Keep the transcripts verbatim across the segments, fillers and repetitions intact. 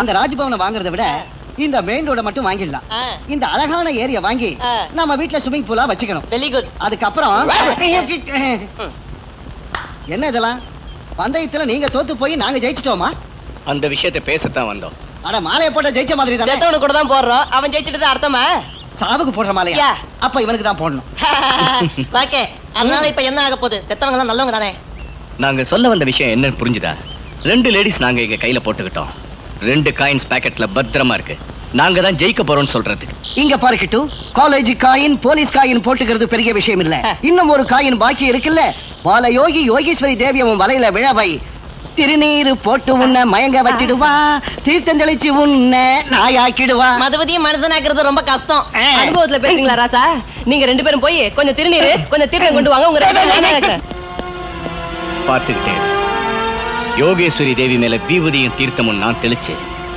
அந்த ராஜ்பவனை வாங்குறத விட இந்த மெயின் ரோட மட்டும் வாங்கிடலாம். இந்த அழகான ஏரியா வாங்கி நம்ம வீட்ல ஸ்விமிங் பூலா வச்சுக்கணும். Very good. அதுக்கு அப்புறம் என்ன இதெல்லாம்? பந்தயத்துல நீங்க தோத்து போய் நாங்க ஜெயிச்சிட்டோமா? அந்த விஷயத்தை பேசத்தான் வந்தோம். அட மாலைய போட்ட ஜெயிச்ச மாதிரி தான. செத்தவன கூட தான் போறோம். அவன் ஜெயிச்சிட்டது அர்த்தமா? சாவுக்கு போற மாலையா? அப்ப இவனுக்கு தான் போடணும். ஓகே. அதனால இப்ப என்ன ஆக போகுது? செத்தவங்க எல்லாம் நல்லவங்க தானே? நாங்க சொல்ல வந்த விஷயம் என்னன்னு புரிஞ்சுதா? ரெண்டு லேடிஸ் நாங்க இங்க கையில போட்டுக்கிட்டோம். ரெண்டு காயின்ஸ் பாக்கெட்ல பத்திரமா இருக்கு. நாங்க தான் ஜெயிக்க போறோம்னு சொல்றது. இங்க பார்க்கிட்டு காலேஜ் காயின் போலீஸ் காயின் போட்டுக்கிறது பெரிய விஷயம் இல்ல. இன்னும் ஒரு காயின் பாக்கி இருக்குல்ல. பால யோகி யோகீஸ்வரி தேவியவும் வலையில விழவை திருநீரு போட்டு உன்ன மயங்க வச்சிடுவா, தீர்த்தஞ்சலிச்சு உன்ன நாயாக்கிடுவா. மதுவதியும் மனசனாக்குறது ரொம்ப கஷ்டம். அனுபவத்துல பேசுங்களா ராசா? நீங்க ரெண்டு பேரும் போய் கொஞ்சம் திருநீரு கொஞ்சம் தீர்த்தம் கொண்டு வாங்க. உங்க பார்த்துக்கிட்டேன். யோகேஸ்வரி தேவி மேல விபூதியும் தீர்த்தமும் நான் தெளிச்சு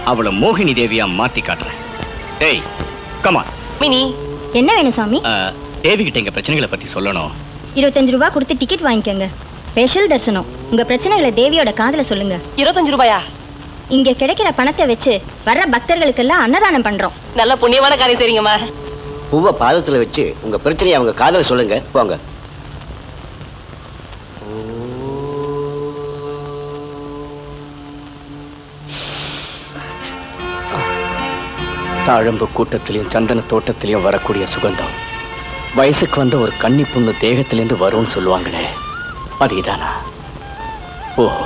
அவளை மோகினி தேவியா மாத்தி காட்டுறேன். ஏய் கமான் மினி. என்ன வேணும் சாமி? தேவி கிட்ட எங்க பிரச்சனைகளை பத்தி சொல்லணும். இருபத்தஞ்சு ரூபாய் கொடுத்து டிக்கெட் வாங்கிக்கங்க. ஸ்பெஷல் தரிசனம். உங்க பிரச்சனைகளை தேவியோட காதுல சொல்லுங்க. இருபத்தஞ்சு ரூபாயா? இங்க கிடைக்கிற பணத்தை வச்சு வர்ற பக்தர்களுக்கு எல்லாம் அன்னதானம் பண்றோம். நல்ல புண்ணியமான காரியம் செய்றீங்கம்மா. பூவ பாதத்துல வச்சு உங்க பிரச்சனையை அவங்க காதுல சொல்லுங்க. போங்க. தாழம்பு கூட்டத்திலையும் சந்தன தோட்டத்திலையும் வரக்கூடிய சுகந்தம் வயசுக்கு வந்த ஒரு கன்னி பொண்ணு தேகத்திலேருந்து வரும்னு சொல்லுவாங்களே, அதேதானா? ஓஹோ.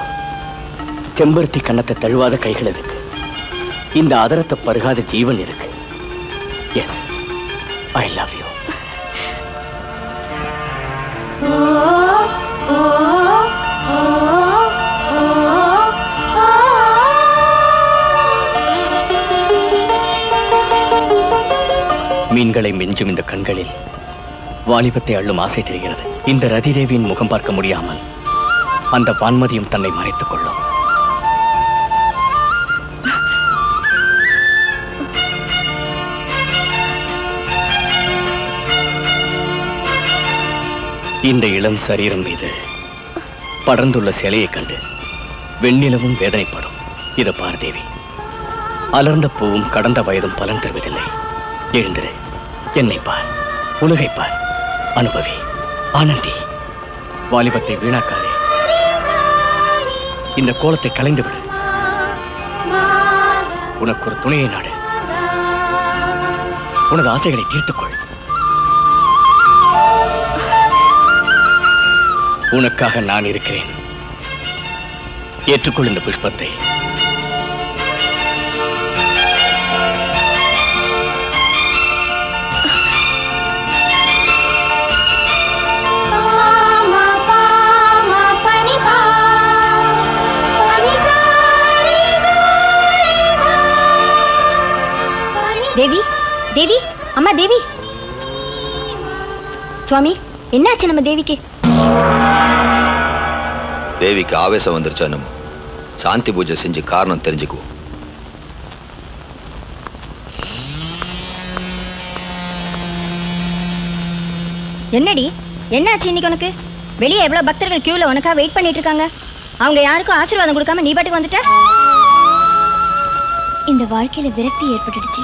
செம்பருத்தி கண்ணத்தை தழுவாத கைகள் இருக்கு. இந்த ஆதரத்தை பருகாத ஜீவன் இருக்கு. Yes, I love you. மீன்களை மிஞ்சும் இந்த கண்களில் வாலிபத்தை அள்ளும் ஆசை தெரிகிறது. இந்த ரதிதேவியின் முகம் பார்க்க முடியாமல் அந்த வான்மதியும் தன்னை மறைத்துக் கொள்ளும். இந்த இளம் சரீரம் மீது படர்ந்துள்ள சிலையை கண்டு வெண்ணிலவும் வேதனைப்படும். இது பார்தேவி. அலர்ந்த பூவும் கடந்த வயதும் பலன் தருவதில்லை. எழுந்திரு, என்னை பார், உலகை பார், அனுபவி, ஆனந்தி. வாலிபத்தை வீணாக்காதே. இந்த கோலத்தை கலைந்துவிடு. உனக்கு ஒரு துணையை நாடு. உனது ஆசைகளை தீர்த்துக்கொள். உனக்காக நான் இருக்கிறேன். ஏற்றுக்கொள் இந்த புஷ்பத்தை. தேவி, தேவி, அம்மா தேவி. சுவாமி, என்னாச்சு நம்ம தேவிக்கு? தேவிக்கு ஆவேசம் வந்துருச்சா? நம்ம சாந்தி பூஜை செஞ்சு காரணம் தெரிஞ்சுக்குவோம். என்னடி என்னாச்சு இன்னைக்கு உனக்கு? வெளியே எவ்வளவு பக்தர்கள் கியூல உனக்கா வெயிட் பண்ணிட்டு இருக்காங்க. அவங்க யாருக்கும் ஆசீர்வாதம் கொடுக்காம நீ பாட்டுக்கு வந்துட்ட. இந்த வாழ்க்கையில விரக்தி ஏற்பட்டுடுச்சு.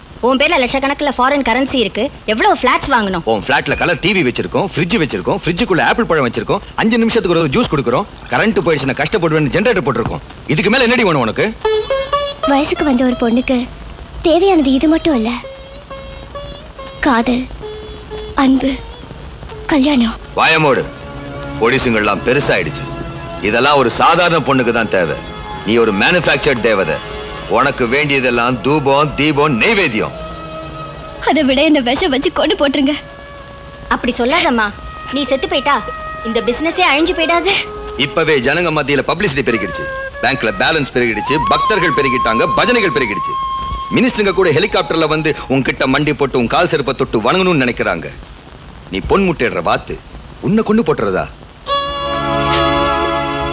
உன் பேர்ல லட்சக்கணக்கில் ஃபாரின் கரன்சி இருக்கு. எவ்வளவு ஃபிளாட்ஸ் வாங்கணும்? உன் ஃபிளாட்ல கலர் டிவி வச்சிருக்கோம், ஃப்ரிட்ஜ் வச்சிருக்கோம், ஃப்ரிட்ஜுக்குள்ள ஆப்பிள் பழம் வச்சிருக்கோம், அஞ்சு நிமிஷத்துக்கு ஒரு ஜூஸ் கொடுக்குறோம், கரண்ட் போயிடுச்சுன்னா கஷ்டப்படுவேன்னு ஜெனரேட்டர் போட்டிருக்கோம். இதுக்கு மேல என்னடி வேணும் உனக்கு? வயசுக்கு வந்த ஒரு பொண்ணுக்கு தேவையானது இது மட்டும் இல்ல. காதல், அன்பு, கல்யாணம். வாயமோடு. பொடிசுங்கள்லாம் பெருசாயிடுச்சு. இதெல்லாம் ஒரு சாதாரண பொண்ணுக்கு தான் தேவை. நீ ஒரு மேனுஃபேக்சர்ட் தேவதை. உனக்கு வேண்டியதெல்லாம் தூபம், தீபம், நைவேத்தியம். அதை விட என்ன விஷம் வச்சு கொண்டு போட்டுருங்க. அப்படி சொல்லாதம்மா. நீ செத்து போயிட்டா இந்த பிசினஸே அழிஞ்சு போயிடாது. இப்பவே ஜனங்க மத்தியில பப்ளிசிட்டி பெருகிடுச்சு, பேங்க்ல பேலன்ஸ் பெருகிடுச்சு, பக்தர்கள் பெருகிட்டாங்க, பஜனைகள் பெருகிடுச்சு. மினிஸ்டருங்க கூட ஹெலிகாப்டர்ல வந்து உன்கிட்ட மண்டி போட்டு உன் கால் செருப்பை தொட்டு வணங்கணும்னு நினைக்கிறாங்க. நீ பொன் முட்டையிடுற வாத்து உன்னை கொண்டு போட்டுறதா?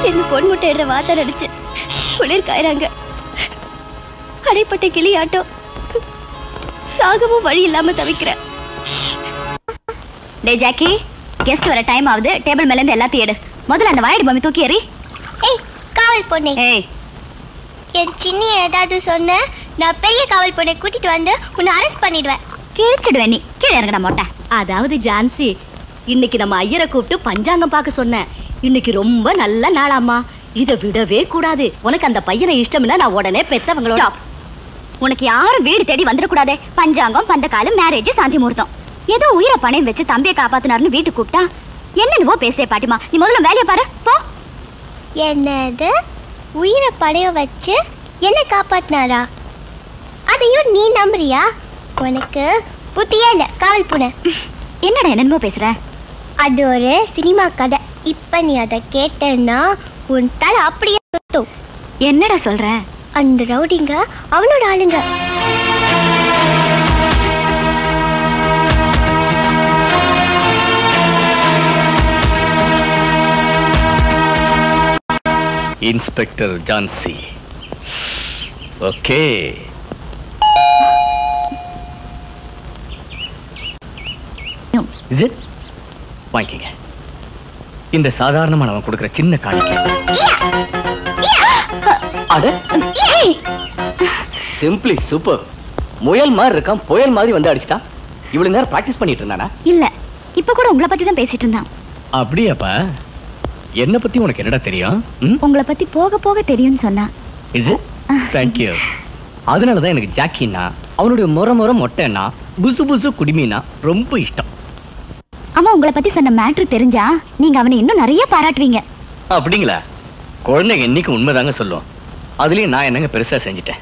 என்ன பொன் முட்டையிடுற வாத்த அடிச்சு குளிர் காயறாங்க. அடைப்பட்ட கிளியாட்டம் சாகவும் வழி இல்லாம தவிக்கிற. டே ஜாக்கி, கெஸ்ட் வர டைம் ஆகுது. டேபிள் மேல இருந்து எல்லாத்தையும் எடு. முதல்ல அந்த வயர் பொம்மை தூக்கி எறி. ஏய் காவல் பொண்ணே, ஏய் என் சின்ன ஏதாவது சொன்ன நான் பெரிய காவல் பொண்ணை கூட்டிட்டு வந்து உன்னை அரெஸ்ட் பண்ணிடுவேன். கிழிச்சிடுவேன். நீ கீழே இறங்கடா மொட்டை. அதாவது ஜான்சி, இன்னைக்கு நம்ம ஐயரை கூப்பிட்டு பஞ்சாங்கம் பார்க்க சொன்னேன். இன்னைக்கு ரொம்ப நல்ல நாளாமா, இதை விடவே கூடாது. உனக்கு அந்த பையனை இஷ்டம்னா நான் உடனே பெத்தவங்களோட உனக்கு யாரும் வீடு தேடி வந்துடக்கூடாதே. பஞ்சாங்கம், பந்தக்காலம், மேரேஜ், சாந்தி முகூர்த்தம் ஏதோ உயிரை பணையம் வச்சு தம்பியை காப்பாத்தினாருன்னு வீட்டுக்கு கூப்பிட்டா என்னென்னவோ பேசுறே பாட்டிமா. நீ முதல்ல வேலையை பாரு போ. என்னது உயிரை பணைய வச்சு என்ன காப்பாத்தினாரா? அதையும் நீ நம்புறியா? உனக்கு புத்தியே இல்லை காவல் பூனை. என்னடா என்னென்னமோ பேசுற? அது ஒரு சினிமா கதை. இப்ப நீ அதை கேட்டன்னா உன் தலை அப்படியே சுத்தும். என்னடா சொல்ற? அந்த ரவுடிங்க அவனோட ஆளுங்க. Inspector Jhansi. Okay, is it வாங்கிங்க. இந்த சாதாரணமான அவன் கொடுக்கிற சின்ன காணிக்கை சூப்பர். முயல் மாதிரி இருக்கான், புயல் மாதிரி வந்து அடிச்சுட்டான். இவ்வளவு நேரம் பிராக்டிஸ் பண்ணிட்டு இருந்தானா? இல்ல, இப்ப கூட உங்களை பத்தி தான் பேசிட்டு இருந்தான். அப்படியாப்பா, என்ன பத்தி உனக்கு என்னடா தெரியும்? உங்களை பத்தி போக போக தெரியும்னு சொன்னா. Is it thank you. அதனாலதான் எனக்கு ஜாக்கின்னா அவனுடைய முறை முறை மொட்டைன்னா புசு புசு குடிமின்னா ரொம்ப இஷ்டம். அம்மா, உங்களை பத்தி சொன்ன மேட்டர் தெரிஞ்சா நீங்க அவனை இன்னும் நிறைய பாராட்டுவீங்க. அப்படிங்களா? குழந்தைங்க இன்னைக்கு உண்மைதாங்க சொல்லும். அதுலயும் நான் என்னங்க பெருசா செஞ்சுட்டேன்.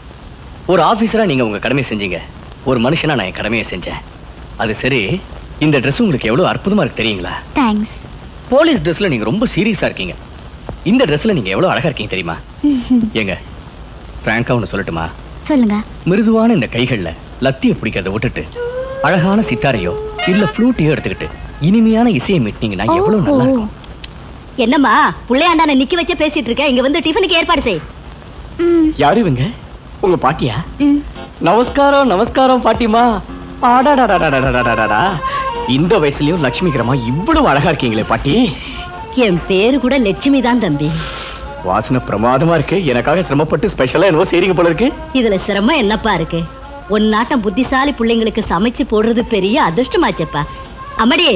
ஒரு ஆபீசரா நீங்க உங்க கடமையை செஞ்சீங்க, ஒரு மனுஷனா நான் என் கடமையை செஞ்சேன். அது சரி, இந்த ட்ரெஸ் உங்களுக்கு எவ்வளவு அற்புதமா இருக்கு தெரியுங்களா? தேங்க்ஸ். போலீஸ் ட்ரெஸ்ல நீங்க ரொம்ப சீரியஸா இருக்கீங்க. இந்த ட்ரெஸ்ல நீங்க எவ்வளவு அழகா இருக்கீங்க தெரியுமா? ஏங்க பிராங்கா ஒன்னு சொல்லட்டுமா? சொல்லுங்க. மிருதுவான இந்த கைகள்ல லத்தியை பிடிக்கிறத விட்டுட்டு அழகான சித்தாரையோ இல்ல ஃப்ளூட்டையோ எடுத்துக்கிட்டு இனிமையான இசையை மீட்டினீங்கன்னா எவ்வளவு நல்லா இருக்கும். என்னம்மா புள்ளையாண்டான நிக்க வச்சே பேசிட்டு இருக்க? இங்க வந்து டிஃபனுக்கு ஏற்பாடு செய். யாரு இவங்க? உங்க பாட்டியா? நமஸ்காரம் நமஸ்காரம் பாட்டிமா. ஆடாடாடாடாடாடாடாடா, இந்த வயசுலயும் லட்சுமிகரமா இவ்வளவு அழகா இருக்கீங்களே பாட்டி. என் பேரு கூட லட்சுமி தான் தம்பி. வாசனை பிரமாதமா இருக்கு. எனக்காக சிரமப்பட்டு ஸ்பெஷலா என்னவோ செய்றீங்க போல இருக்கு. இதுல சிரமம் என்னப்பா இருக்கு? ஒன் நாட்டம் புத்திசாலி பிள்ளைங்களுக்கு சமைச்சு போடுறது பெரிய அதிர்ஷ்டமாச்சப்பா. அம்மாடி,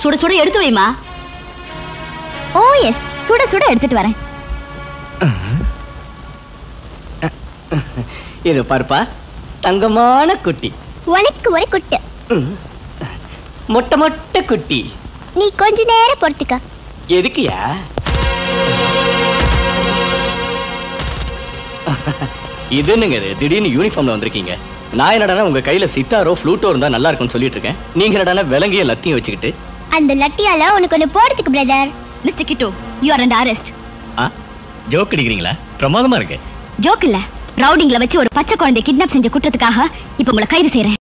சுட சுட எடுத்து வைமா. ஓ எஸ், சுட சுட எடுத்துட்டு வரேன். இது பாருப்பா தங்கமான குட்டி. உனக்கு ஒரு குட்டி, மொட்டை மொட்டை குட்டி. நீ கொஞ்ச நேரம் பொறுத்துக்க. எதுக்குயா? இது என்னங்க திடீர்னு யூனிஃபார்ம்ல வந்திருக்கீங்க? நான் என்னடா உங்க கையில சித்தாரோ ஃப்ளூட்டோ இருந்தா நல்லா இருக்கும்னு சொல்லிட்டு இருக்கேன். நீங்க என்னடா விலங்கிய லத்தியை வச்சுக்கிட்டு? அந்த லத்தியால உனக்கு ஒன்னு போடுறதுக்கு brother. Mister கிட்டோ, you are under arrest. ஆ ஜோக் அடிக்கிறீங்களா? பிரமாதமா இருக்கு. ஜோக் இல்ல, ரவுடிங்ல வச்சு ஒரு பச்சை குழந்தை கிட்னாப் செஞ்ச குற்றத்துக்காக இப்போ உங்களை கைது செய்றேன்.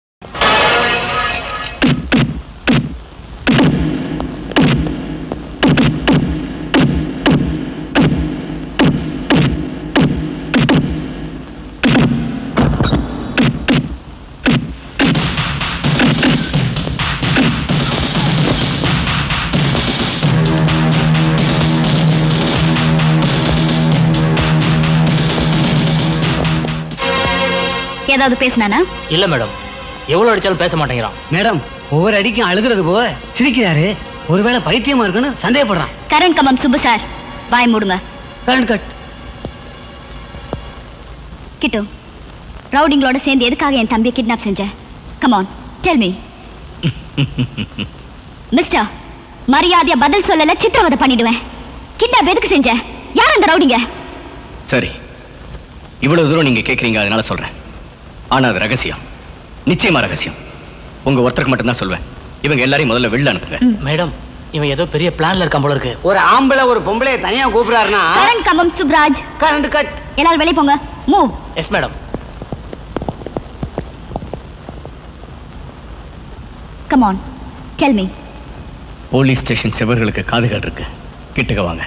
ஏதாவது பேசினானா? இல்ல மேடம், எவ்வளவு அடிச்சாலும் பேச மாட்டேங்கிறான். மேடம், ஒவ்வொரு அடிக்கும் அழுகிறது போக சிரிக்கிறாரு. ஒருவேளை பைத்தியமா இருக்குன்னு சந்தேகப்படுறான். கரண்ட் கம்பம் சுப்பு சார், வாய் மூடுங்க. Current cut. கிட்டு, ரவுடிங்களோட சேர்ந்து எதுக்காக என் தம்பியை கிட்னாப் செஞ்ச? Come on tell me mister. மரியாதையா பதில் சொல்லல சித்திரவதை பண்ணிடுவேன். கிட்னாப் எதுக்கு செஞ்ச? யார் அந்த ரவுடிங்க? சரி, இவ்வளவு தூரம் நீங்க கேக்குறீங்க அதனால சொல்றேன். ஆனா அது ரகசியம், நிச்சயமா ரகசியம். உங்க ஒருத்தருக்கு மட்டும் தான் சொல்வேன். இவங்க எல்லாரையும் முதல்ல வெளில அனுப்புங்க. மேடம், இவன் ஏதோ பெரிய பிளான்ல இருக்கான் போல இருக்கு. ஒரு ஆம்பளை ஒரு பொம்பளைய தனியா கூப்பிடுறாருன்னா கரண்ட் கம்பம் சுப்ராஜ். Current cut. எல்லாரும் வெளிய போங்க. Move. Yes madam. Come on, tell me. Police station sevargalukku kaadhugal irukku. Kittuka vaanga.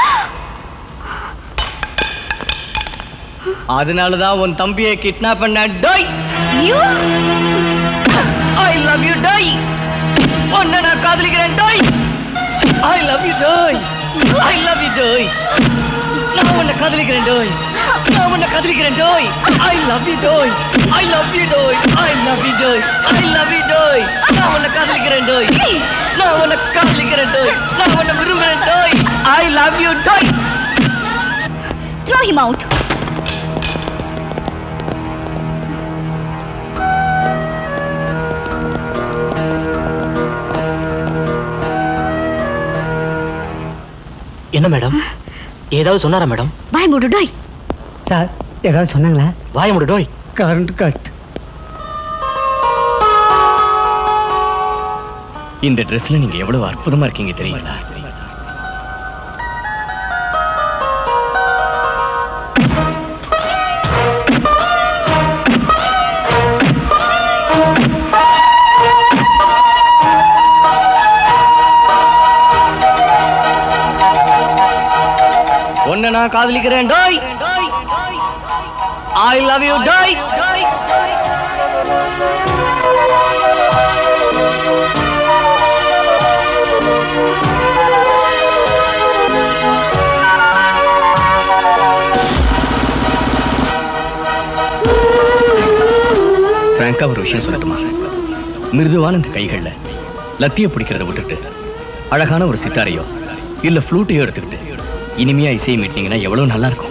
அதனால தான் உன் தம்பியை கிட்னாப் பண்ண டேய் யூ ஐ லவ் யூ டேய் உன்னை நான் காதலிக்கிறேன் டேய் ஐ லவ் யூ டேய் ஐ லவ் யூ டேய் நான் உன்னை காதலிக்கிறேன் டேய் நான் உன்னை காதலிக்கிறேன் டேய் ஐ லவ் யூ டேய் ஐ லவ் யூ டேய் ஐ லவ் யூ டேய் ஐ லவ் யூ டேய் நான் உன்னை காதலிக்கிறேன் டேய் நான் உன்னை காதலிக்கிறேன் டேய் நான் உன்னை விரும்புறேன் டேய் ஐ லவ் யூ டேய் throw him out. என்ன மேடம் ஏதாவது சொன்னாரா மேடம் வாய் மூடு டோய் சார் ஏதாவது சொன்னாங்களா வாய் மூடு டோய் கரண்ட் கட் இந்த Dressல நீங்க எவ்வளவு அற்புதமா இருக்கீங்க தெரியுமா நான் காதலிக்கிறேன் டேய் ஐ லவ் யூ டேய் பிராங்கா ஒரு விஷயம் சொல்லட்டுமா மிருதுவான இந்த கைகள்ல லத்தியை பிடிக்கிறத விட்டுட்டு அழகான ஒரு சித்தாரையோ இல்ல ஃப்ளூட்டையோ எடுத்துக்கிட்டு இனிமையா இசையை மீட்டினீங்கன்னா எவ்வளவு நல்லா இருக்கும்